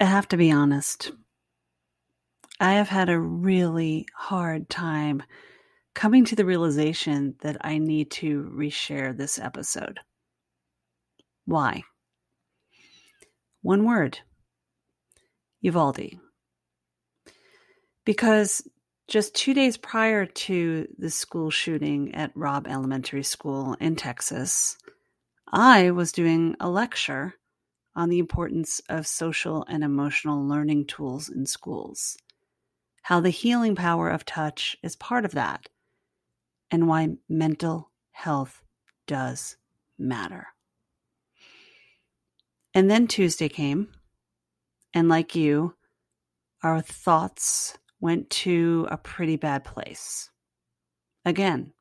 I have to be honest. I have had a really hard time coming to the realization that I need to reshare this episode. Why? One word. Uvalde. Because just 2 days prior to the school shooting at Robb Elementary School in Texas, I was doing a lecture on the importance of social and emotional learning tools in schools, how the healing power of touch is part of that, and why mental health does matter. And then Tuesday came, and like you, our thoughts went to a pretty bad place. Again,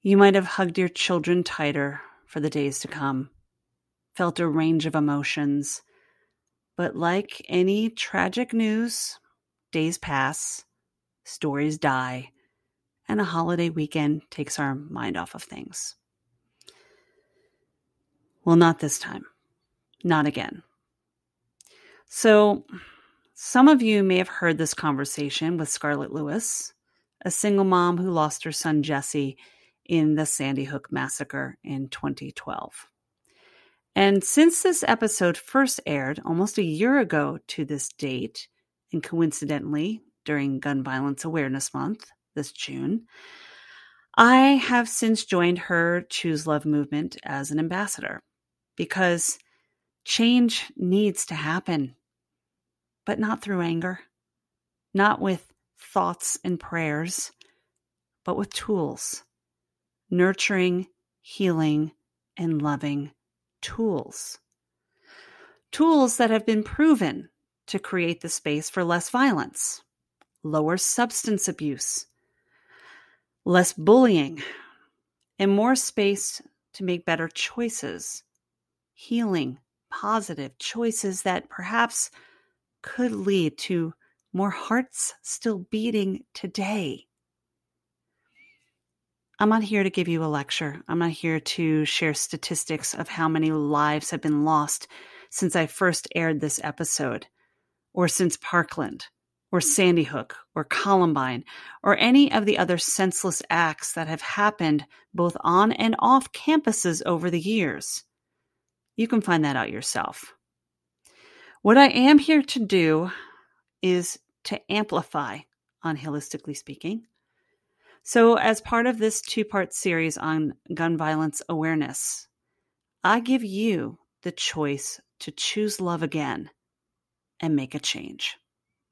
you might have hugged your children tighter for the days to come, felt a range of emotions, but like any tragic news, days pass, stories die, and a holiday weekend takes our mind off of things. Well, not this time. Not again. So, some of you may have heard this conversation with Scarlett Lewis, a single mom who lost her son Jesse in the Sandy Hook massacre in 2012. And since this episode first aired almost a year ago to this date, and coincidentally during Gun Violence Awareness Month this June, I have since joined her Choose Love Movement as an ambassador, because change needs to happen, but not through anger, not with thoughts and prayers, but with tools, nurturing, healing, and loving tools. Tools that have been proven to create the space for less violence, lower substance abuse, less bullying, and more space to make better choices, healing, positive choices that perhaps could lead to more hearts still beating today. I'm not here to give you a lecture. I'm not here to share statistics of how many lives have been lost since I first aired this episode, or since Parkland, or Sandy Hook, or Columbine, or any of the other senseless acts that have happened both on and off campuses over the years. You can find that out yourself. What I am here to do is to amplify on HIListically Speaking. So as part of this two-part series on gun violence awareness, I give you the choice to choose love again and make a change.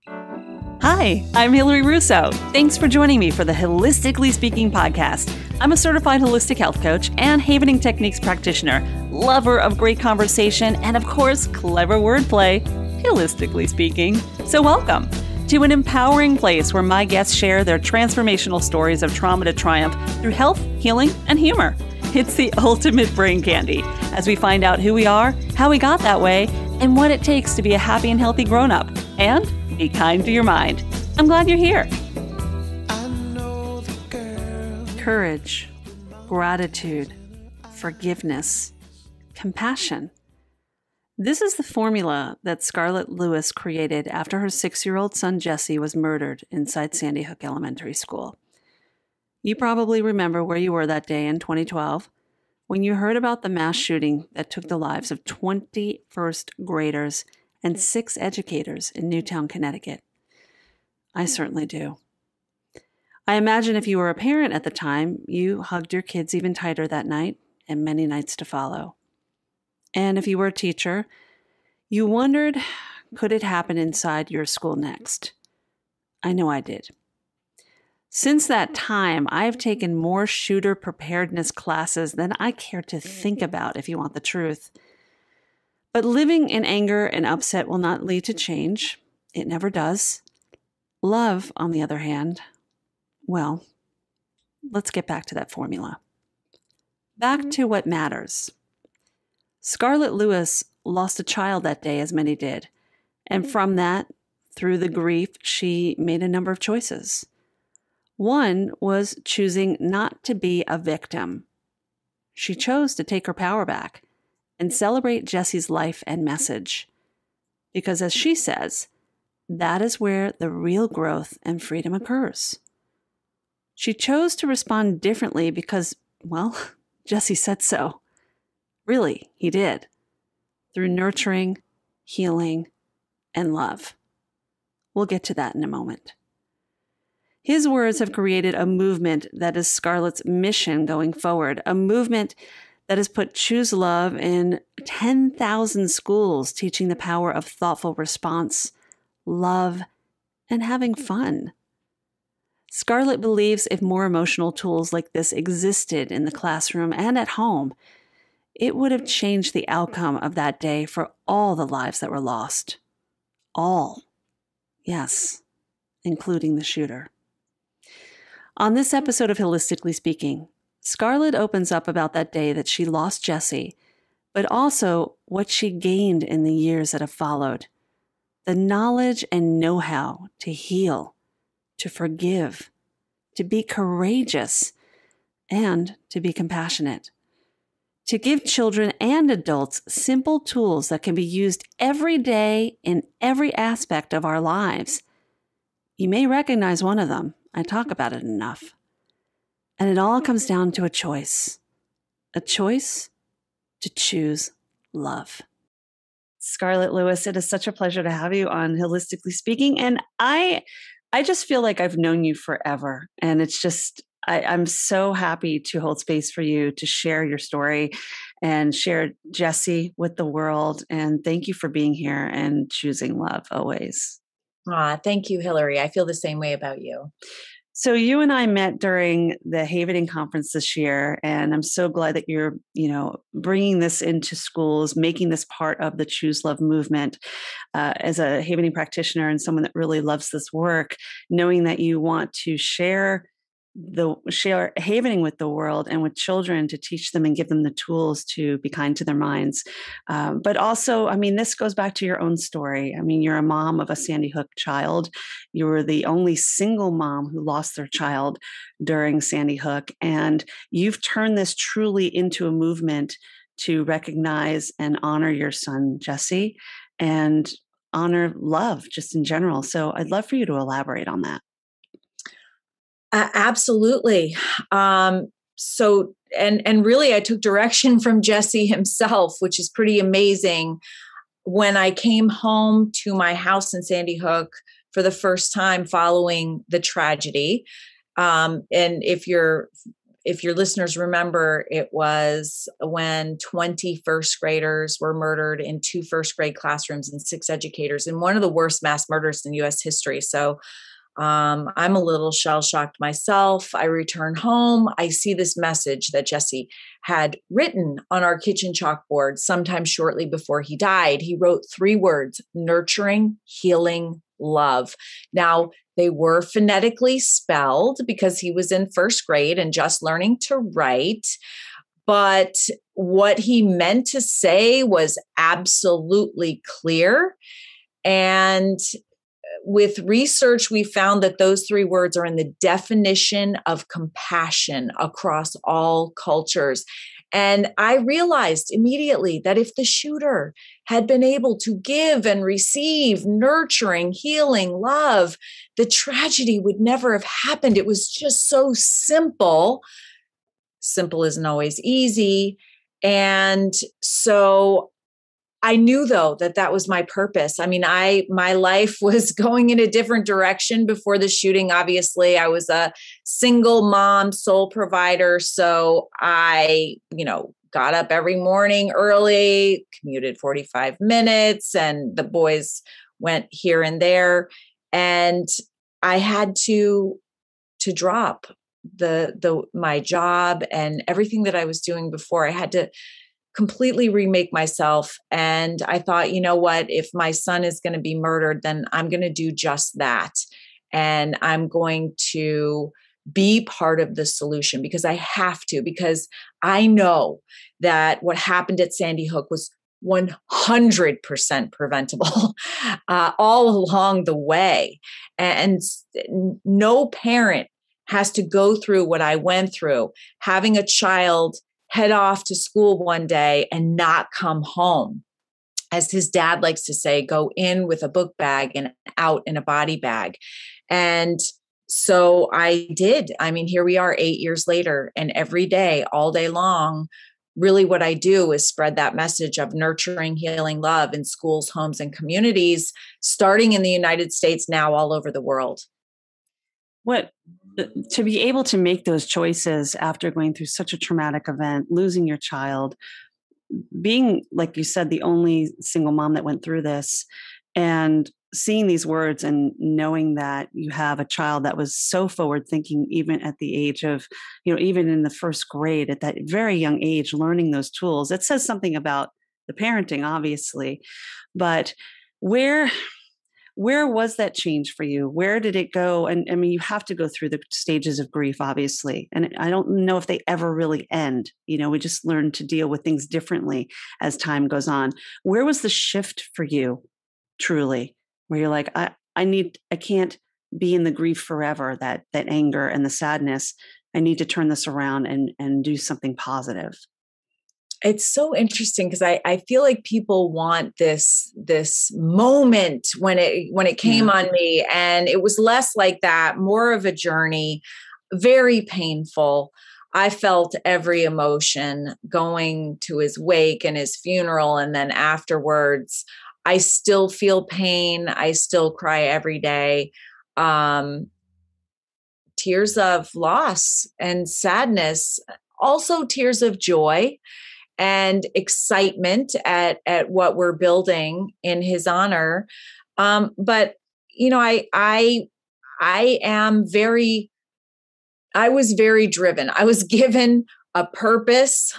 Hi, I'm Hilary Russo. Thanks for joining me for the HIListically Speaking podcast. I'm a certified holistic health coach and Havening Techniques practitioner, lover of great conversation, and of course, clever wordplay, HIListically Speaking. So welcome to an empowering place where my guests share their transformational stories of trauma to triumph through health, healing, and humor. It's the ultimate brain candy as we find out who we are, how we got that way, and what it takes to be a happy and healthy grown-up. And be kind to your mind. I'm glad you're here. I know the girl. Courage, gratitude, forgiveness, compassion. This is the formula that Scarlett Lewis created after her 6-year-old son Jesse was murdered inside Sandy Hook Elementary School. You probably remember where you were that day in 2012 when you heard about the mass shooting that took the lives of 20 first graders and 6 educators in Newtown, Connecticut. I certainly do. I imagine if you were a parent at the time, you hugged your kids even tighter that night and many nights to follow. And if you were a teacher, you wondered, could it happen inside your school next? I know I did. Since that time, I've taken more shooter preparedness classes than I care to think about, if you want the truth. But living in anger and upset will not lead to change. It never does. Love, on the other hand, well, let's get back to that formula. Back to what matters. Scarlett Lewis lost a child that day, as many did. And from that, through the grief, she made a number of choices. One was choosing not to be a victim. She chose to take her power back and celebrate Jesse's life and message. because as she says, that is where the real growth and freedom occurs. She chose to respond differently because, well, Jesse said so. Really, he did. Through nurturing, healing, and love. We'll get to that in a moment. His words have created a movement that is Scarlett's mission going forward, a movement that has put Choose Love in 10,000 schools, teaching the power of thoughtful response, love, and having fun. Scarlett believes if more emotional tools like this existed in the classroom and at home, it would have changed the outcome of that day for all the lives that were lost. All. Yes, including the shooter. On this episode of Holistically Speaking, Scarlett opens up about that day that she lost Jesse, but also what she gained in the years that have followed. The knowledge and know-how to heal, to forgive, to be courageous, and to be compassionate. To give children and adults simple tools that can be used every day in every aspect of our lives. You may recognize one of them. I talk about it enough. And it all comes down to a choice to choose love. Scarlett Lewis, it is such a pleasure to have you on Holistically Speaking. And I just feel like I've known you forever. And it's just, I'm so happy to hold space for you to share your story and share Jesse with the world. And thank you for being here and choosing love always. Thank you, Hilary. I feel the same way about you. So you and I met during the Havening conference this year, and I'm so glad that you're, bringing this into schools, making this part of the Choose Love movement. As a Havening practitioner and someone that really loves this work, knowing that you want to share Havening with the world and with children to teach them and give them the tools to be kind to their minds. But also, this goes back to your own story. You're a mom of a Sandy Hook child. You were the only single mom who lost their child during Sandy Hook. And you've turned this truly into a movement to recognize and honor your son, Jesse, and honor love just in general. So I'd love for you to elaborate on that. Absolutely. So really, I took direction from Jesse himself, which is pretty amazing. When I came home to my house in Sandy Hook for the first time following the tragedy, and if your listeners remember, it was when 20 first graders were murdered in 2 first grade classrooms and 6 educators in one of the worst mass murders in U.S. history. So I'm a little shell-shocked myself. I return home. I see this message that Jesse had written on our kitchen chalkboard sometime shortly before he died. He wrote 3 words: nurturing, healing, love. Now, they were phonetically spelled because he was in first grade and just learning to write. But what he meant to say was absolutely clear. And with research, we found that those 3 words are in the definition of compassion across all cultures. And I realized immediately that if the shooter had been able to give and receive nurturing, healing, love, the tragedy would never have happened. It was just so simple. Simple isn't always easy. And so I knew, though, that was my purpose. My life was going in a different direction before the shooting. Obviously, I was a single mom, sole provider. So I, got up every morning early, commuted 45 minutes, and the boys went here and there. And I had to drop my job and everything that I was doing before. I had to completely remake myself. And I thought, you know what, if my son is going to be murdered, then I'm going to do just that. And I'm going to be part of the solution because I know that what happened at Sandy Hook was 100% preventable all along the way. And no parent has to go through what I went through, having a child head off to school one day and not come home. as his dad likes to say, go in with a book bag and out in a body bag. And so I did. I mean, here we are 8 years later, and every day, all day long, really what I do is spread that message of nurturing, healing love in schools, homes, and communities, starting in the United States, now all over the world. What, to be able to make those choices after going through such a traumatic event, losing your child, being, like you said, the only single mom that went through this, and seeing these words and knowing that you have a child that was so forward thinking, even at the age of, you know, even in the first grade, at that very young age, learning those tools, it says something about the parenting, obviously. But where was that change for you? Where did it go? And I mean, you have to go through the stages of grief, obviously. And I don't know if they ever really end. You know, we just learn to deal with things differently as time goes on. Where was the shift for you, truly, where you're like, I can't be in the grief forever, that anger and the sadness. I need to turn this around and do something positive. It's so interesting because I feel like people want this moment when it came on me, and it was less like that, more of a journey, very painful. I felt every emotion going to his wake and his funeral, and then afterwards, I still feel pain. I still cry every day. Tears of loss and sadness, also tears of joy and excitement at what we're building in his honor. But you know, I was very driven. I was given a purpose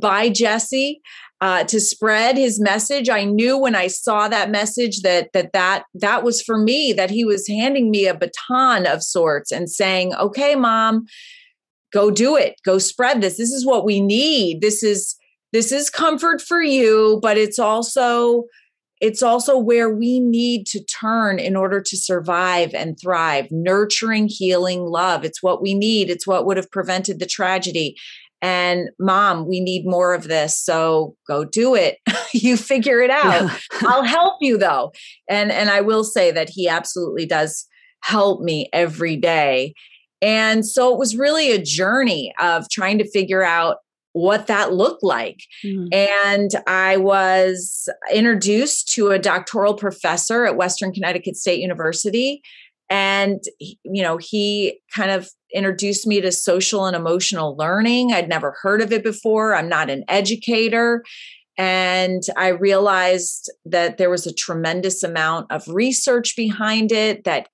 by Jesse to spread his message. I knew when I saw that message that was for me, that he was handing me a baton of sorts and saying, okay, Mom, go do it. Go spread this. This is what we need. This is comfort for you, but it's also where we need to turn in order to survive and thrive. Nurturing, healing love. It's what we need. It's what would have prevented the tragedy. And Mom, we need more of this. So go do it. You figure it out. Yeah. I'll help you though. And I will say that he absolutely does help me every day. And so it was really a journey of trying to figure out what that looked like. Mm-hmm. And I was introduced to a doctoral professor at Western Connecticut State University. And, you know, he kind of introduced me to social and emotional learning. I'd never heard of it before. I'm not an educator. And I realized that there was a tremendous amount of research behind it, that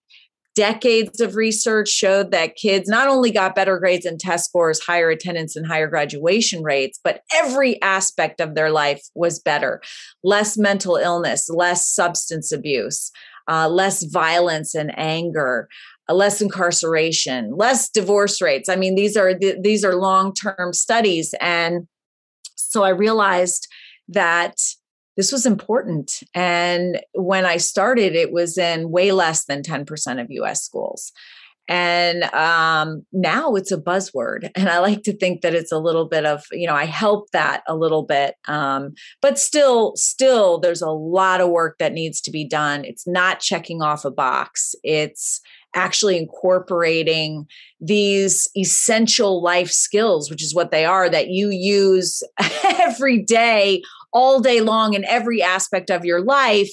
decades of research showed that kids not only got better grades and test scores, higher attendance and higher graduation rates, but every aspect of their life was better. Less mental illness, less substance abuse, less violence and anger, less incarceration, less divorce rates. I mean, these are long-term studies. And so I realized that this was important. And when I started, it was in way less than 10% of US schools. And now it's a buzzword. And I like to think that it's a little bit of, you know, I help that a little bit. But still, there's a lot of work that needs to be done. It's not checking off a box. It's actually incorporating these essential life skills, which is what they are, that you use every day, all day long, in every aspect of your life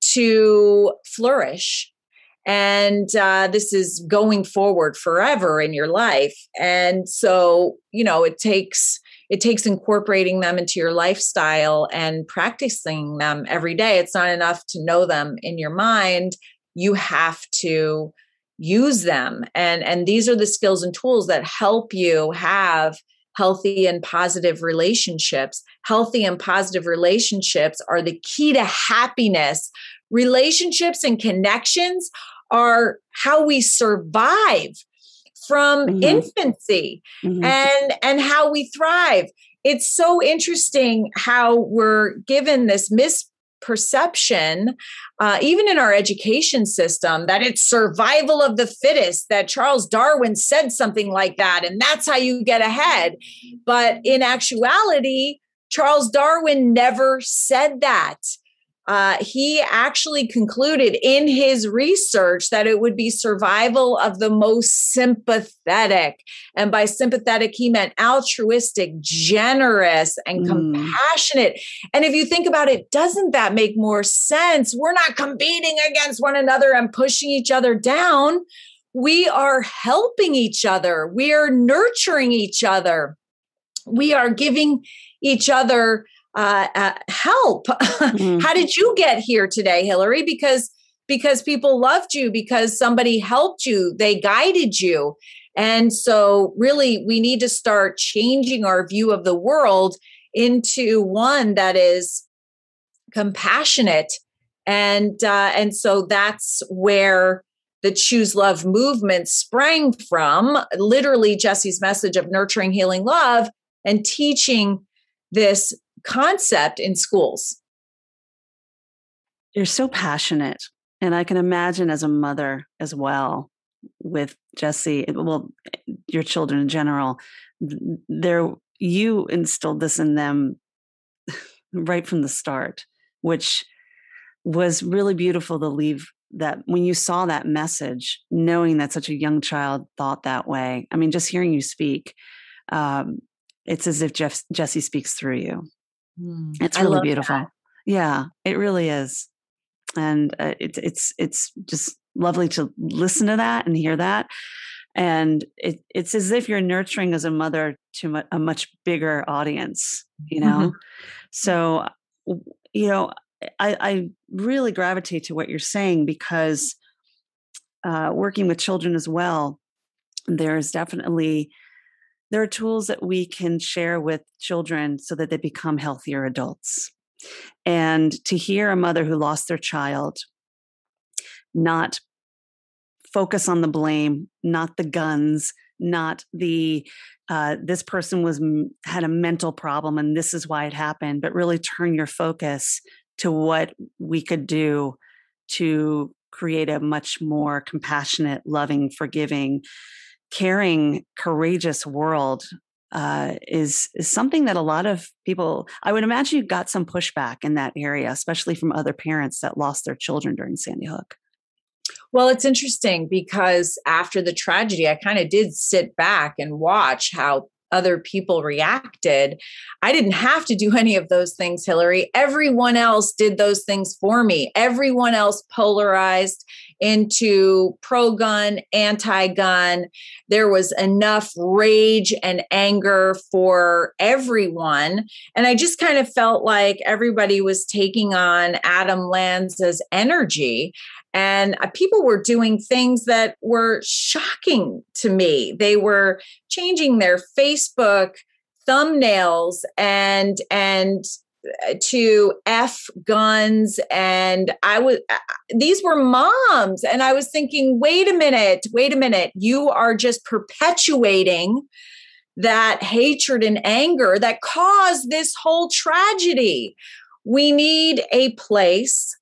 to flourish. And this is going forward forever in your life. And so, you know, it takes incorporating them into your lifestyle and practicing them every day. It's not enough to know them in your mind. You have to use them. And these are the skills and tools that help you have healthy and positive relationships. Healthy and positive relationships are the key to happiness. Relationships and connections are how we survive from infancy and how we thrive. It's so interesting how we're given this misperception, even in our education system, that it's survival of the fittest, that Charles Darwin said something like that, and that's how you get ahead. But in actuality, Charles Darwin never said that. He actually concluded in his research that it would be survival of the most sympathetic. And by sympathetic, he meant altruistic, generous, and compassionate. And if you think about it, doesn't that make more sense? We're not competing against one another and pushing each other down. We are helping each other. We are nurturing each other. We are giving each other help. Mm-hmm. How did you get here today, Hilary? Because people loved you, because somebody helped you, they guided you. And so really we need to start changing our view of the world into one that is compassionate. And so that's where the Choose Love movement sprang from, literally Jesse's message of nurturing, healing, love, and teaching this concept in schools. You're so passionate. And I can imagine as a mother as well with Jesse, well, your children in general, you instilled this in them right from the start, which was really beautiful to leave that when you saw that message, knowing that such a young child thought that way. I mean, just hearing you speak, it's as if Jesse speaks through you. It's really beautiful. That. Yeah, it really is. And it's just lovely to listen to that and hear that. And it's as if you're nurturing as a mother to a much bigger audience, you know? So, you know, I really gravitate to what you're saying because working with children as well, there are tools that we can share with children so that they become healthier adults. And to hear a mother who lost their child not focus on the blame, not the guns, not the this person had a mental problem and this is why it happened, but really turn your focus to what we could do to create a much more compassionate, loving, forgiving, caring, courageous world is something that a lot of people, I would imagine you got some pushback in that area, especially from other parents that lost their children during Sandy Hook. Well, it's interesting because after the tragedy, I kind of did sit back and watch how other people reacted. I didn't have to do any of those things, Hilary. Everyone else did those things for me. Everyone else polarized into pro-gun, anti-gun. There was enough rage and anger for everyone. And I just kind of felt like everybody was taking on Adam Lanza's energy. And people were doing things that were shocking to me. They were changing their Facebook thumbnails and to F guns. And these were moms. And I was thinking, wait a minute, you are just perpetuating that hatred and anger that caused this whole tragedy. We need a place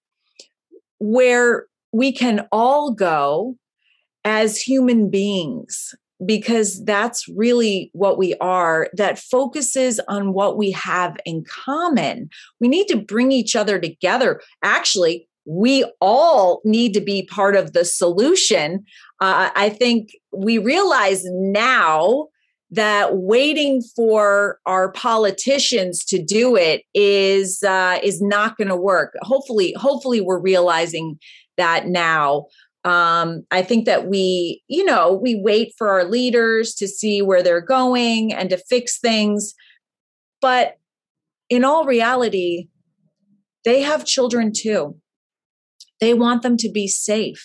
where we can all go as human beings, because that's really what we are, that focuses on what we have in common. We need to bring each other together. Actually, we all need to be part of the solution. I think we realize now that waiting for our politicians to do it is not going to work. Hopefully we're realizing that now. I think that we wait for our leaders to see where they're going and to fix things. But in all reality, they have children too. They want them to be safe.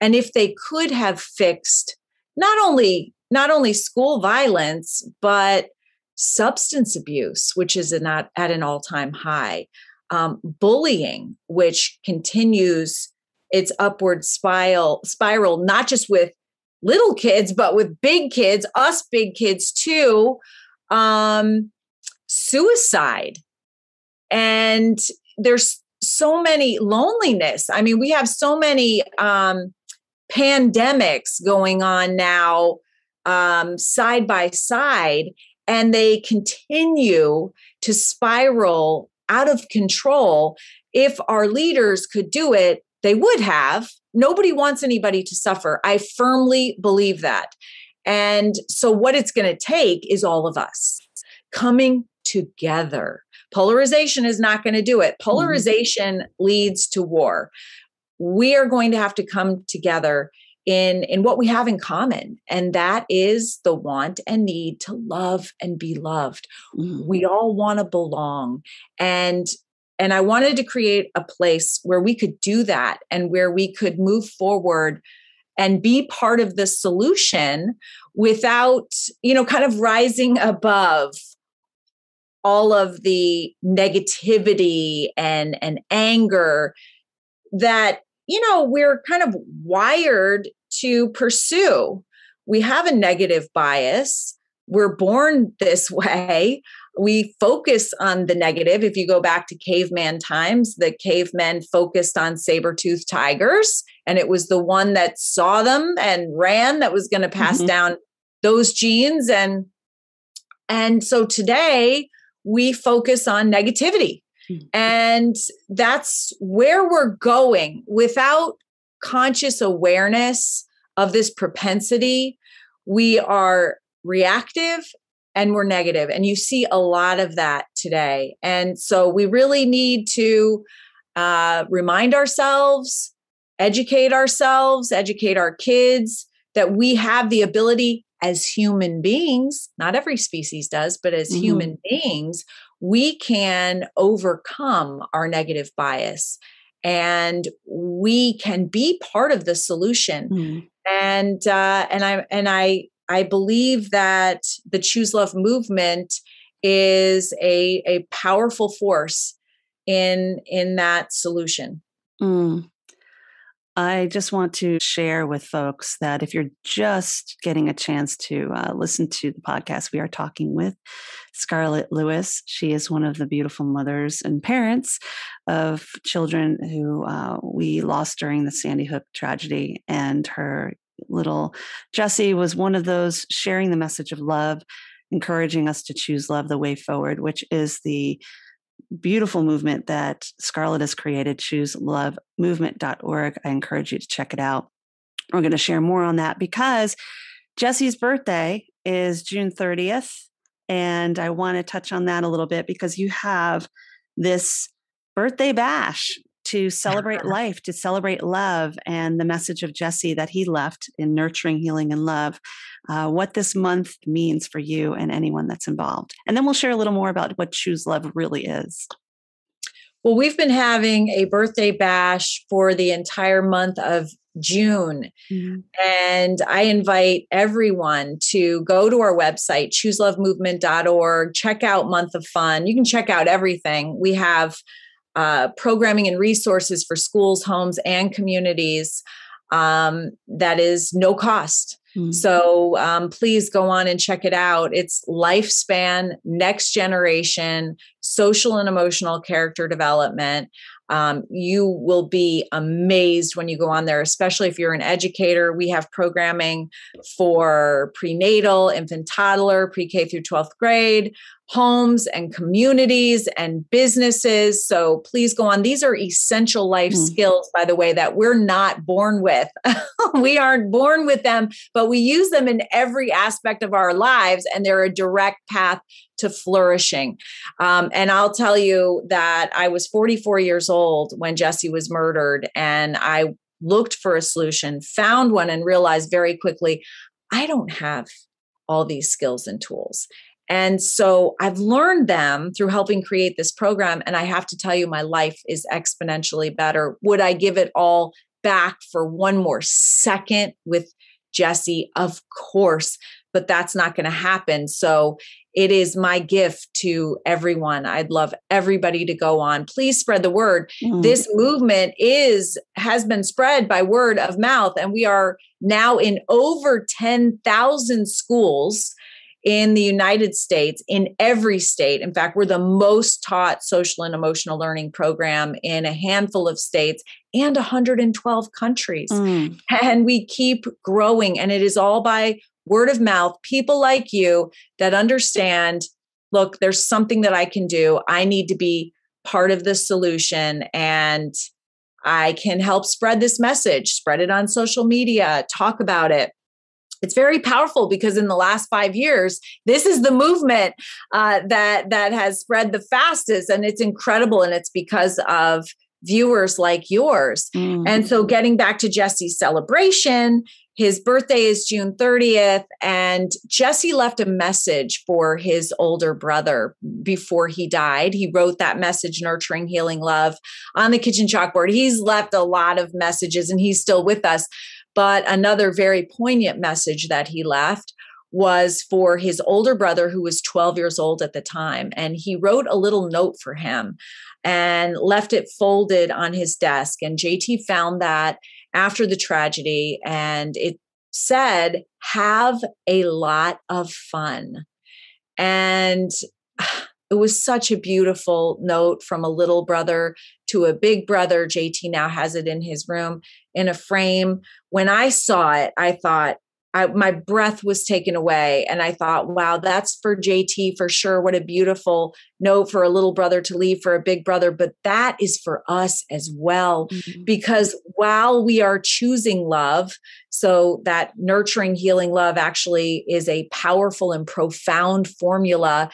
And if they could have fixed not only school violence, but substance abuse, which is not at an all-time high, bullying, which continues its upward spiral, not just with little kids, but with big kids, us big kids too, suicide. And there's so many loneliness. I mean, we have so many pandemics going on now side by side. and they continue to spiral out of control. If our leaders could do it, they would have. Nobody wants anybody to suffer. I firmly believe that. And so what it's going to take is all of us coming together. Polarization is not going to do it. Polarization leads to war. We are going to have to come together in what we have in common. And that is the want and need to love and be loved. We all want to belong. And I wanted to create a place where we could do that and where we could move forward and be part of the solution without, you know, kind of rising above all of the negativity and anger that, you know, we're kind of wired to pursue. We have a negative bias. We're born this way. We focus on the negative. If you go back to caveman times, the cavemen focused on saber-toothed tigers, and it was the one that saw them and ran that was going to pass down those genes. And so today we focus on negativity, and that's where we're going without conscious awareness of this propensity. We are reactive and we're negative. And you see a lot of that today. And so we really need to remind ourselves, educate ourselves, educate our kids that we have the ability as human beings, not every species does, but as human beings, we can overcome our negative bias and we can be part of the solution. And I believe that the Choose Love movement is a powerful force in that solution. I just want to share with folks that if you're just getting a chance to listen to the podcast, we are talking with Scarlett Lewis. She is one of the beautiful mothers and parents of children who we lost during the Sandy Hook tragedy, and her little Jesse was one of those, sharing the message of love, encouraging us to choose love, the way forward, which is the beautiful movement that Scarlett has created, chooselovemovement.org. I encourage you to check it out. We're going to share more on that because Jesse's birthday is June 30th. And I want to touch on that a little bit because you have this birthday bash to celebrate life, to celebrate love, and the message of Jesse that he left in nurturing, healing, and love, what this month means for you and anyone that's involved. And then we'll share a little more about what Choose Love really is. Well, we've been having a birthday bash for the entire month of June. And I invite everyone to go to our website, chooselovemovement.org, check out Month of Fun. You can check out everything. We have programming and resources for schools, homes, and communities that is no cost. So please go on and check it out. It's lifespan, next generation, social and emotional character development. You will be amazed when you go on there, especially if you're an educator. We have programming for prenatal, infant, toddler, pre-K through 12th grade, homes and communities and businesses. So please go on. These are essential life skills, by the way, that we're not born with. We aren't born with them, but we use them in every aspect of our lives, and they're a direct path to flourishing. And I'll tell you that I was 44 years old when Jesse was murdered, and I looked for a solution, found one, and realized very quickly, I don't have all these skills and tools. And so I've learned them through helping create this program. And I have to tell you, my life is exponentially better. Would I give it all back for one more second with Jesse? Of course, but that's not going to happen. So it is my gift to everyone. I'd love everybody to go on. Please spread the word. This movement has been spread by word of mouth, and we are now in over 10,000 schools in the United States, in every state. In fact, we're the most taught social and emotional learning program in a handful of states and 112 countries. And we keep growing, and it is all by word of mouth, people like you that understand, look, there's something that I can do. I need to be part of the solution, and I can help spread this message, spread it on social media, talk about it. It's very powerful because in the last 5 years, this is the movement that has spread the fastest, and it's incredible. And it's because of viewers like yours. Mm. And so getting back to Jesse's celebration, his birthday is June 30th, and Jesse left a message for his older brother before he died. He wrote that message, Nurturing Healing Love, on the kitchen chalkboard. He's left a lot of messages and he's still with us. But another very poignant message that he left was for his older brother, who was 12 years old at the time. And he wrote a little note for him and left it folded on his desk. And JT found that after the tragedy, and it said, "Have a lot of fun." And it was such a beautiful note from a little brother to a big brother. JT now has it in his room in a frame. When I saw it, I thought, my breath was taken away. And I thought, wow, that's for JT for sure. What a beautiful note for a little brother to leave for a big brother. But that is for us as well, mm-hmm. because while we are choosing love, so that nurturing, healing love actually is a powerful and profound formula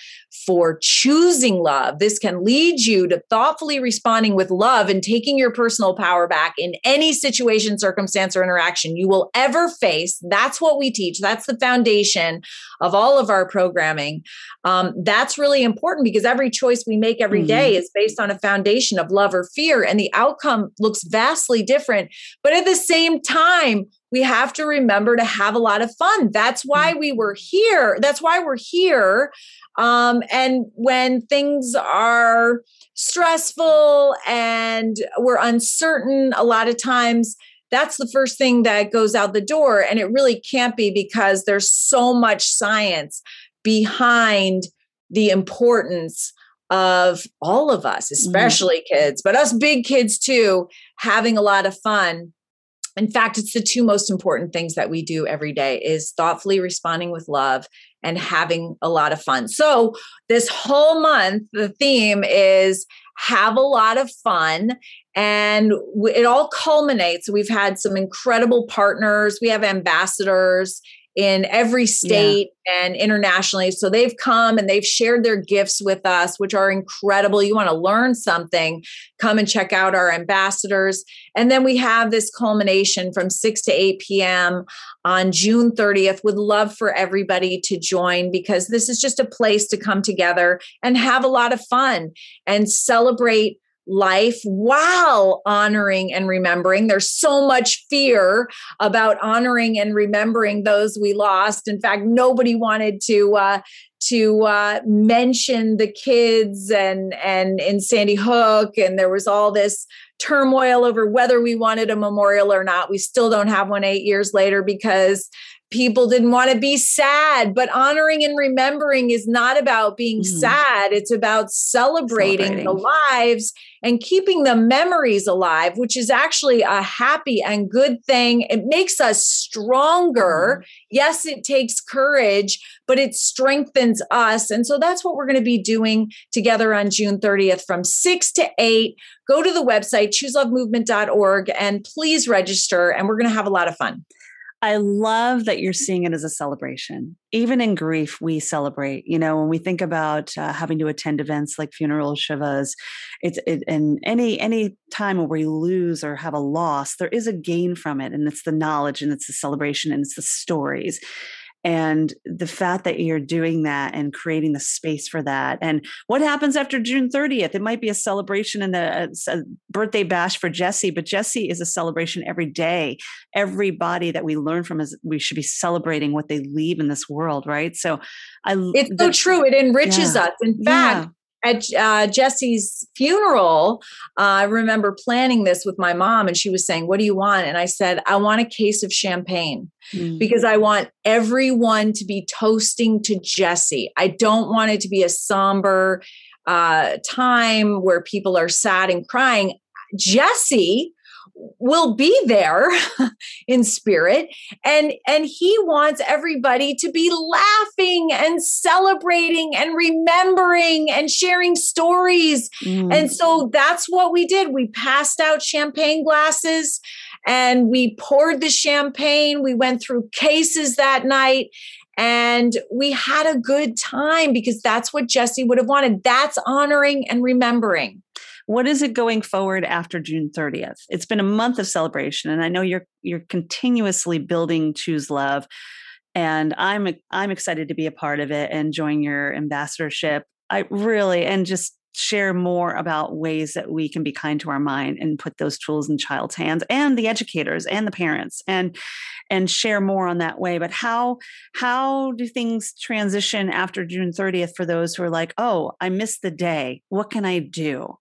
for choosing love. This can lead you to thoughtfully responding with love and taking your personal power back in any situation, circumstance, or interaction you will ever face. That's what we teach. That's the foundation of all of our programming. That's really important because every choice we make every day is based on a foundation of love or fear, and the outcome looks vastly different. But at the same time, we have to remember to have a lot of fun. That's why we were here. That's why we're here. And when things are stressful and we're uncertain, a lot of times, that's the first thing that goes out the door. And it really can't be, because there's so much science behind the importance of all of us, especially kids, but us big kids too, having a lot of fun. In fact, it's the two most important things that we do every day is thoughtfully responding with love and having a lot of fun. So this whole month, the theme is have a lot of fun. And it all culminates. We've had some incredible partners. We have ambassadors in every state and internationally. So they've come and they've shared their gifts with us, which are incredible. You want to learn something, come and check out our ambassadors. And then we have this culmination from 6 to 8 p.m. on June 30th. Would love for everybody to join, because this is just a place to come together and have a lot of fun and celebrate life while honoring and remembering. There's so much fear about honoring and remembering those we lost. In fact, nobody wanted to mention the kids and in Sandy Hook, and there was all this turmoil over whether we wanted a memorial or not. We still don't have one 8 years later because people didn't want to be sad. But honoring and remembering is not about being sad. It's about celebrating the lives and keeping the memories alive, which is actually a happy and good thing. It makes us stronger. Yes, it takes courage, but it strengthens us. And so that's what we're going to be doing together on June 30th from 6 to 8. Go to the website, chooselovemovement.org, and please register. And we're going to have a lot of fun. I love that you're seeing it as a celebration. Even in grief, we celebrate. You know, when we think about having to attend events like funeral shivas, and any time where we lose or have a loss, there is a gain from it. And it's the knowledge, and it's the celebration, and it's the stories. And the fact that you're doing that and creating the space for that. And what happens after June 30th? It might be a celebration and a birthday bash for Jesse, but Jesse is a celebration every day. Everybody that we learn from, is we should be celebrating what they leave in this world, right? So it's so true. It enriches us. In fact, at Jesse's funeral, I remember planning this with my mom, and she was saying, "What do you want?" And I said, "I want a case of champagne because I want everyone to be toasting to Jesse. I don't want it to be a somber time where people are sad and crying. Jesse will be there in spirit. And he wants everybody to be laughing and celebrating and remembering and sharing stories. Mm. And so that's what we did. We passed out champagne glasses and we poured the champagne. We went through cases that night and we had a good time because that's what Jesse would have wanted. That's honoring and remembering. What is it going forward after June 30th? It's been a month of celebration, and I know you're continuously building Choose Love, and I'm excited to be a part of it and join your ambassadorship. I really, and just share more about ways that we can be kind to our mind and put those tools in child's hands and the educators and the parents, and share more on that way. But how do things transition after June 30th for those who are like, oh, I missed the day. What can I do?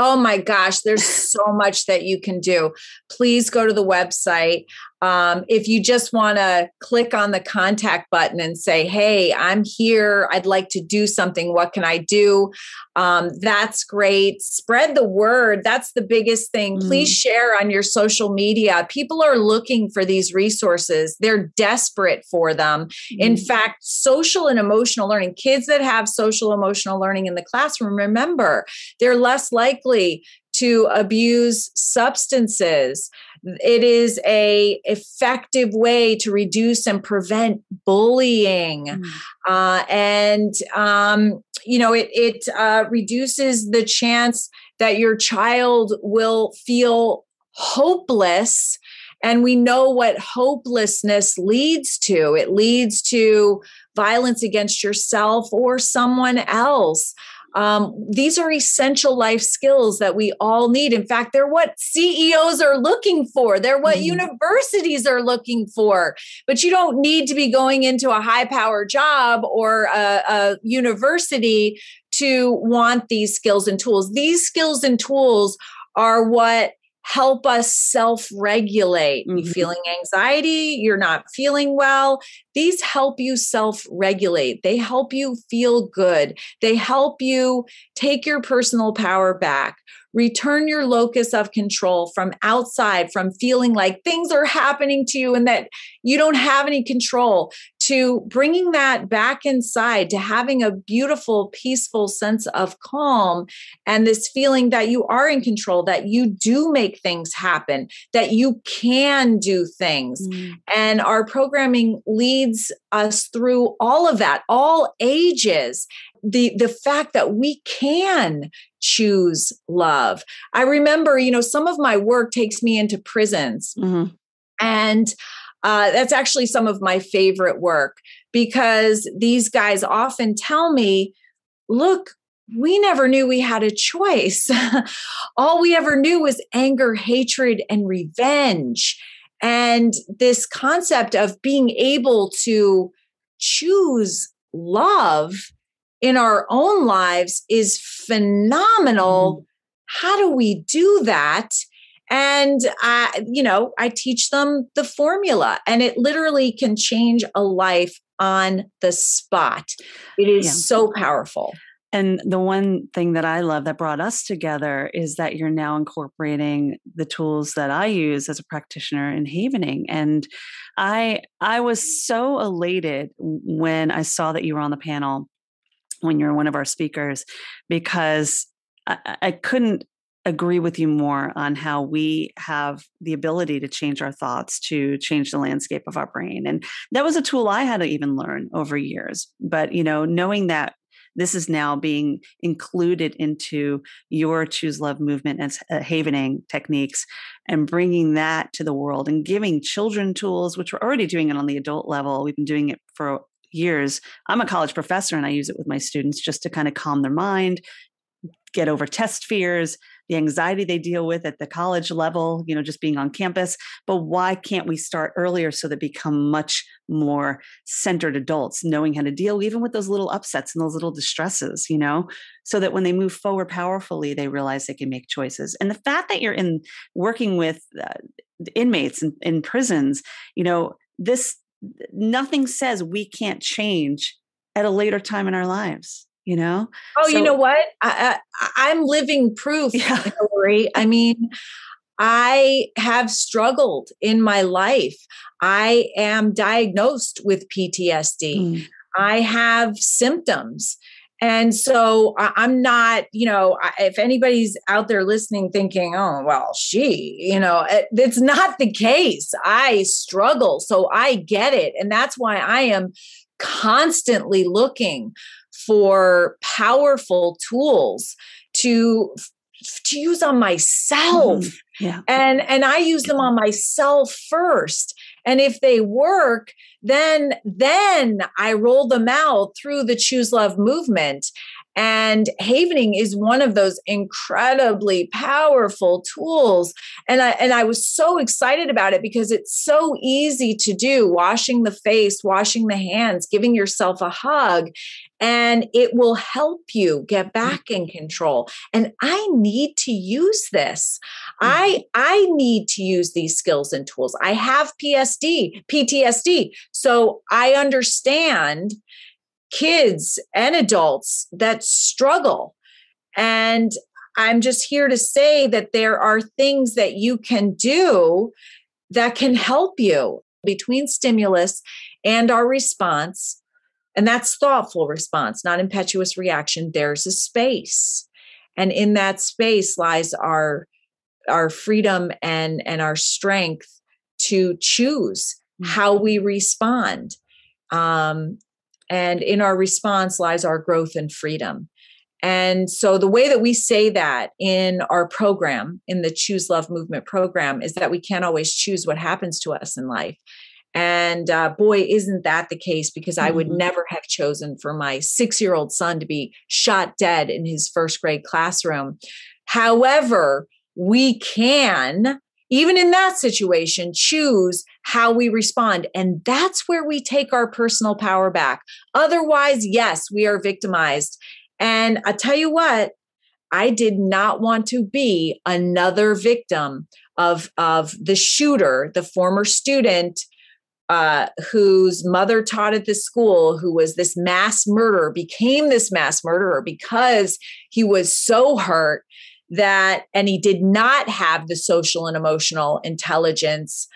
Oh my gosh, there's so much that you can do. Please go to the website. If you just want to click on the contact button and say, hey, I'm here. I'd like to do something. What can I do? That's great. Spread the word. That's the biggest thing. Please share on your social media. People are looking for these resources. They're desperate for them. In fact, social and emotional learning, kids that have social emotional learning in the classroom, remember, they're less likely to abuse substances. It is an effective way to reduce and prevent bullying. It reduces the chance that your child will feel hopeless. And we know what hopelessness leads to. It leads to violence against yourself or someone else. These are essential life skills that we all need. In fact, they're what CEOs are looking for. They're what universities are looking for. But you don't need to be going into a high-power job or a university to want these skills and tools. These skills and tools are what help us self-regulate. Mm-hmm. You're feeling anxiety, you're not feeling well. These help you self-regulate. They help you feel good. They help you take your personal power back, return your locus of control from outside, from feeling like things are happening to you and that you don't have any control, to bringing that back inside, to having a beautiful, peaceful sense of calm and this feeling that you are in control, that you do make things happen, that you can do things. And our programming leads us through all of that, all ages. The fact that we can choose love. I remember, some of my work takes me into prisons. Mm-hmm. And that's actually some of my favorite work, because these guys often tell me, look, we never knew we had a choice. All we ever knew was anger, hatred, and revenge. And this concept of being able to choose love in our own lives is phenomenal. How do we do that? And I teach them the formula, and it literally can change a life on the spot. It is so powerful. And the one thing that I love that brought us together is that you're now incorporating the tools that I use as a practitioner in Havening. And I was so elated when I saw that you were on the panel, when you're one of our speakers, because I couldn't agree with you more on how we have the ability to change our thoughts, to change the landscape of our brain. And that was a tool I had to even learn over years. But, knowing that this is now being included into your Choose Love movement as Havening Techniques, and bringing that to the world and giving children tools, which we're already doing it on the adult level. We've been doing it for years. I'm a college professor and I use it with my students just to kind of calm their mind, get over test fears, the anxiety they deal with at the college level, just being on campus. But why can't we start earlier so they become much more centered adults, knowing how to deal even with those little upsets and those little distresses, so that when they move forward powerfully, they realize they can make choices. And the fact that you're in working with inmates in prisons, nothing says we can't change at a later time in our lives. Oh, so, you know what? I'm living proof, Hilary. I mean, I have struggled in my life. I am diagnosed with PTSD. I have symptoms. And so I'm not, you know, if anybody's out there listening thinking, oh, well, she, you know, it's not the case. I struggle. So I get it. And that's why I am constantly looking for powerful tools to use on myself. Yeah. And I use them on myself first. And if they work, then I roll them out through the Choose Love movement. And Havening is one of those incredibly powerful tools. And I was so excited about it because it's so easy to do, washing the face, washing the hands, giving yourself a hug, and it will help you get back in control. And I need to use this. I need to use these skills and tools. I have PTSD. So I understand kids and adults that struggle. And I'm just here to say that there are things that you can do that can help you between stimulus and our response. And that's thoughtful response, not impetuous reaction. There's a space. And in that space lies our freedom and our strength to choose how we respond. And in our response lies our growth and freedom. And so the way that we say that in our program, in the Choose Love Movement program, is that we can't always choose what happens to us in life. And boy, isn't that the case? Because I would never have chosen for my 6-year-old son to be shot dead in his first grade classroom. However, we can, even in that situation, choose how we respond. And that's where we take our personal power back. Otherwise, yes, we are victimized. And I tell you what, I did not want to be another victim of the shooter, the former student whose mother taught at this school, who was this mass murderer, became this mass murderer because he was so hurt and he did not have the social and emotional intelligence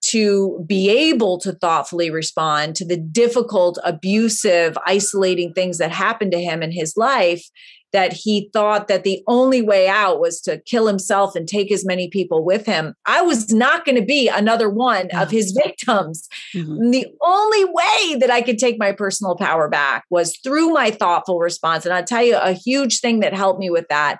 to be able to thoughtfully respond to the difficult, abusive, isolating things that happened to him in his life, that he thought that the only way out was to kill himself and take as many people with him. I was not going to be another one of his victims. The only way that I could take my personal power back was through my thoughtful response. And I'll tell you, a huge thing that helped me with that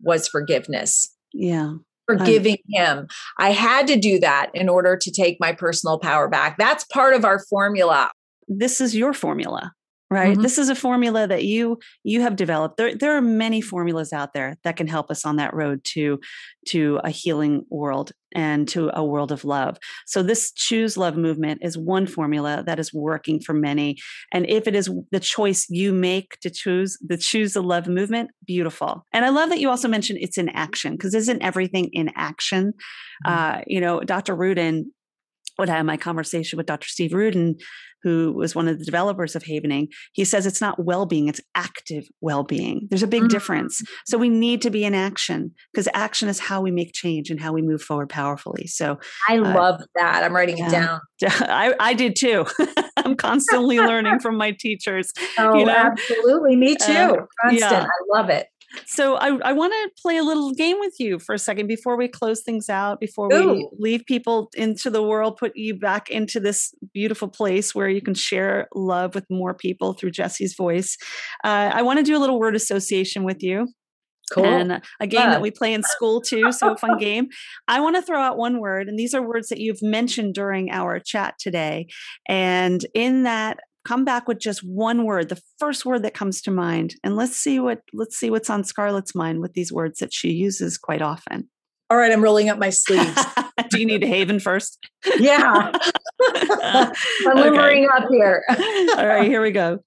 was forgiveness. Yeah. Forgiving him. I had to do that in order to take my personal power back. That's part of our formula. This is your formula, right? This is a formula that you have developed. There are many formulas out there that can help us on that road to a healing world and to a world of love. So this Choose Love movement is one formula that is working for many. And if it is the choice you make to choose the love movement, beautiful. And I love that you also mentioned it's in action, because isn't everything in action? You know, Dr. Ruden, when I had my conversation with Dr. Steve Ruden, who was one of the developers of Havening, he says it's not well-being, it's active well-being. There's a big difference. So we need to be in action, because action is how we make change and how we move forward powerfully. So I love that. I'm writing it down. I did too. I'm constantly learning from my teachers. Oh, you know? Absolutely. Me too. Constant. Yeah. I love it. So I want to play a little game with you for a second before we close things out, before we leave people into the world, put you back into this beautiful place where you can share love with more people through Jesse's voice. I want to do a little word association with you. Cool. And a game that we play in school too. So a fun game. I want to throw out one word, and these are words that you've mentioned during our chat today. And in that, come back with just one word, the first word that comes to mind. And let's see what's on Scarlett's mind with these words that she uses quite often. All right, I'm rolling up my sleeves. Do you need a haven first? Yeah. I'm limbering up here. All right, here we go.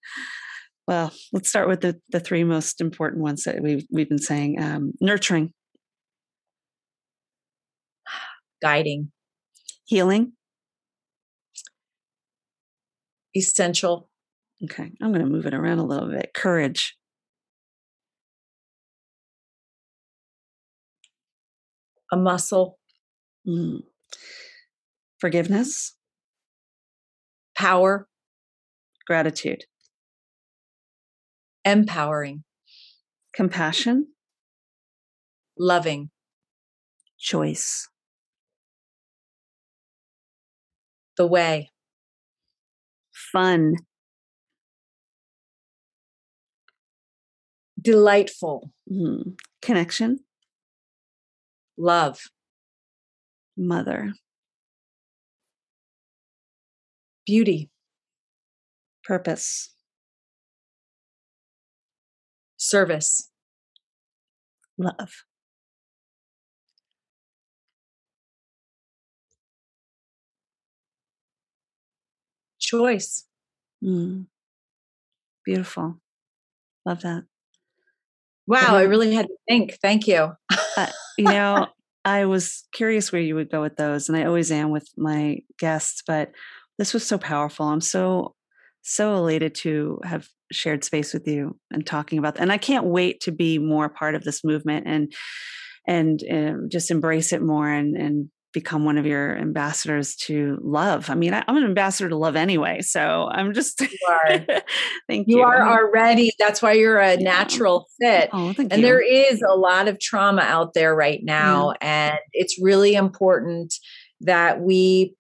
Well, let's start with the three most important ones that we've been saying. Nurturing. Guiding. Healing. Essential. Okay. I'm going to move it around a little bit. Courage. A muscle. Mm. Forgiveness, power, gratitude, empowering, compassion, loving, choice, the way, fun, delightful, connection, love, mother, beauty, purpose, service, love. Choice. Mm. Beautiful. Love that. Wow. I really had to think. Thank you. I was curious where you would go with those, and I always am with my guests, but this was so powerful. I'm so elated to have shared space with you and talking about that. And I can't wait to be more part of this movement and just embrace it more and become one of your ambassadors to love. I mean, I'm an ambassador to love anyway, so I'm just. You are. Thank you. You are already. That's why you're a natural fit. Oh, thank you. And there is a lot of trauma out there right now, and it's really important that we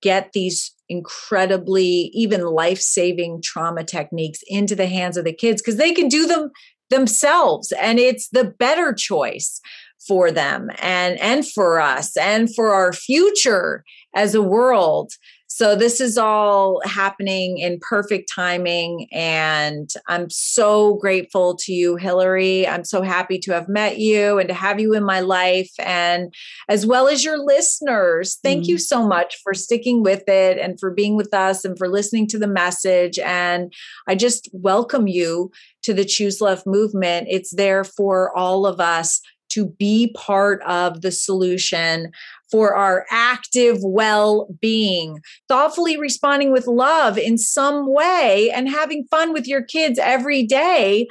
get these incredibly, even life-saving trauma techniques into the hands of the kids because they can do them themselves, and it's the better choice for them and for us and for our future as a world. So this is all happening in perfect timing. And I'm so grateful to you, Hilary. I'm so happy to have met you and to have you in my life, and as well as your listeners. Thank you so much for sticking with it and for being with us and for listening to the message. And I just welcome you to the Choose Love movement. It's there for all of us to be part of the solution for our active well-being, thoughtfully responding with love in some way and having fun with your kids every day,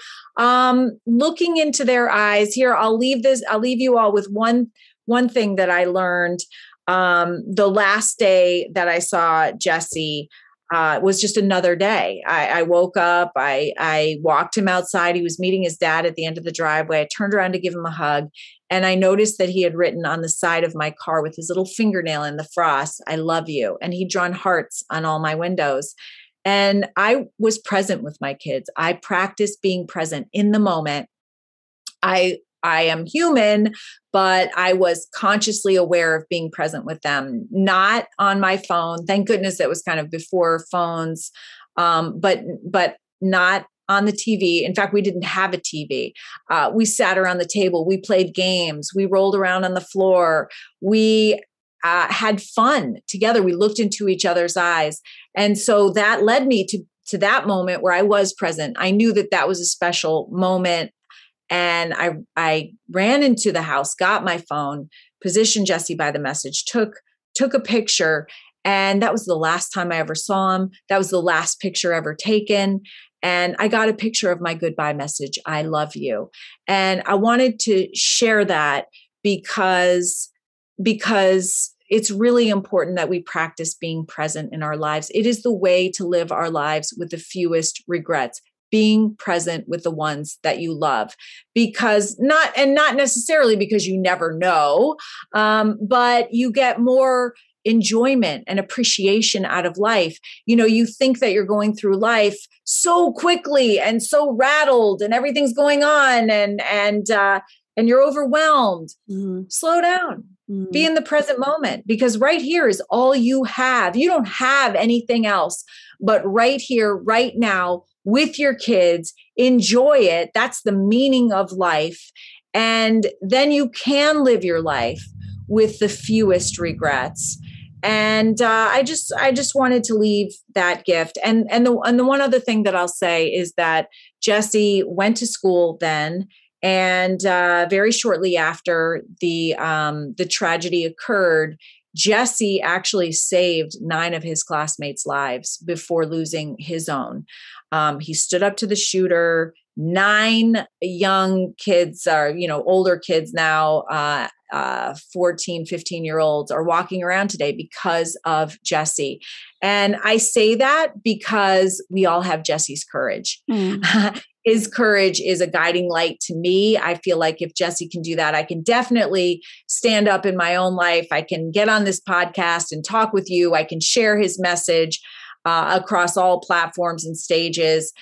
looking into their eyes. Here, I'll leave you all with one thing that I learned the last day that I saw Jesse. It was just another day. I woke up, I walked him outside. He was meeting his dad at the end of the driveway. I turned around to give him a hug, and I noticed that he had written on the side of my car with his little fingernail in the frost, "I love you." And he'd drawn hearts on all my windows. And I was present with my kids. I practiced being present in the moment. I am human, but I was consciously aware of being present with them, not on my phone. Thank goodness that was kind of before phones, but not on the TV. In fact, we didn't have a TV. We sat around the table. We played games. We rolled around on the floor. We had fun together. We looked into each other's eyes. And so that led me to that moment where I was present. I knew that that was a special moment. And I ran into the house, got my phone, positioned Jesse by the message, took a picture. And that was the last time I ever saw him. That was the last picture ever taken. And I got a picture of my goodbye message, "I love you." And I wanted to share that because it's really important that we practice being present in our lives. It is the way to live our lives with the fewest regrets. Being present with the ones that you love, not necessarily because you never know, but you get more enjoyment and appreciation out of life. You know, you think that you're going through life so quickly and so rattled and everything's going on and you're overwhelmed. Mm-hmm. Slow down. Mm-hmm. Be in the present moment, because right here is all you have. You don't have anything else, but right here, right now, with your kids, enjoy it. That's the meaning of life. And then you can live your life with the fewest regrets. And I just wanted to leave that gift. And the one other thing that I'll say is that Jesse went to school then, and very shortly after the tragedy occurred, Jesse actually saved 9 of his classmates' lives before losing his own. He stood up to the shooter. 9 young kids, older kids now, 14, 15-year-olds are walking around today because of Jesse. And I say that because we all have Jesse's courage. Mm. His courage is a guiding light to me. I feel like if Jesse can do that, I can definitely stand up in my own life. I can get on this podcast and talk with you. I can share his message across all platforms and stages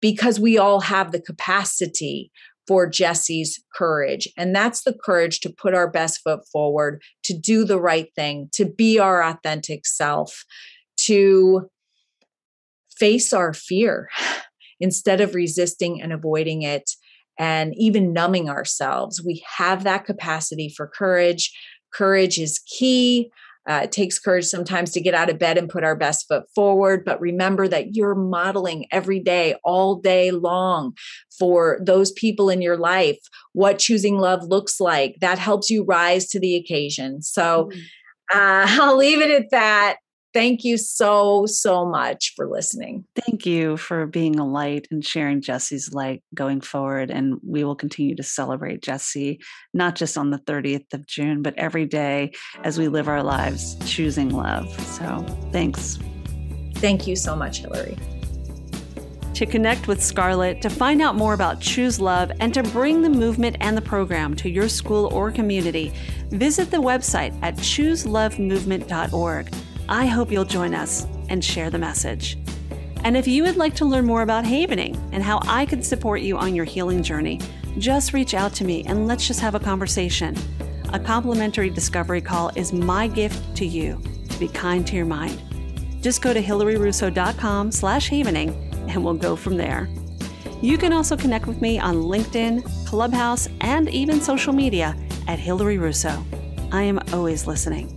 because we all have the capacity for Jesse's courage. And that's the courage to put our best foot forward, to do the right thing, to be our authentic self, to face our fear instead of resisting and avoiding it and even numbing ourselves. We have that capacity for courage. Courage is key. It takes courage sometimes to get out of bed and put our best foot forward. But remember that you're modeling every day, all day long for those people in your life, what choosing love looks like. That helps you rise to the occasion. So I'll leave it at that. Thank you so, so much for listening. Thank you for being a light and sharing Jesse's light going forward. And we will continue to celebrate Jesse, not just on the 30th of June, but every day as we live our lives, choosing love. So thanks. Thank you so much, Hilary. To connect with Scarlett, to find out more about Choose Love, and to bring the movement and the program to your school or community, visit the website at chooselovemovement.org. I hope you'll join us and share the message. And if you would like to learn more about Havening and how I can support you on your healing journey, just reach out to me and let's just have a conversation. A complimentary discovery call is my gift to you to be kind to your mind. Just go to hilaryrusso.com/Havening and we'll go from there. You can also connect with me on LinkedIn, Clubhouse, and even social media at Hilary Russo. I am always listening.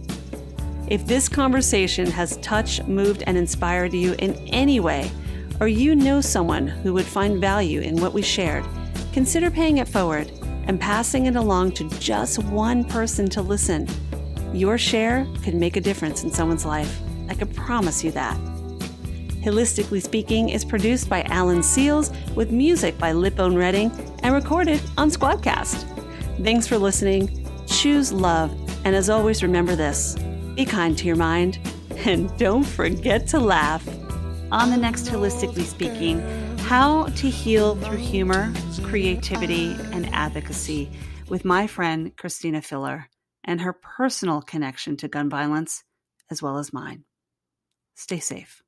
If this conversation has touched, moved, and inspired you in any way, or you know someone who would find value in what we shared, consider paying it forward and passing it along to just one person to listen. Your share could make a difference in someone's life. I could promise you that. Holistically Speaking is produced by Alan Seals with music by Lipbone Redding and recorded on SquadCast. Thanks for listening. Choose love. And as always, remember this. Be kind to your mind, and don't forget to laugh. On the next Holistically Speaking, how to heal through humor, creativity, and advocacy with my friend Christina Filler and her personal connection to gun violence, as well as mine. Stay safe.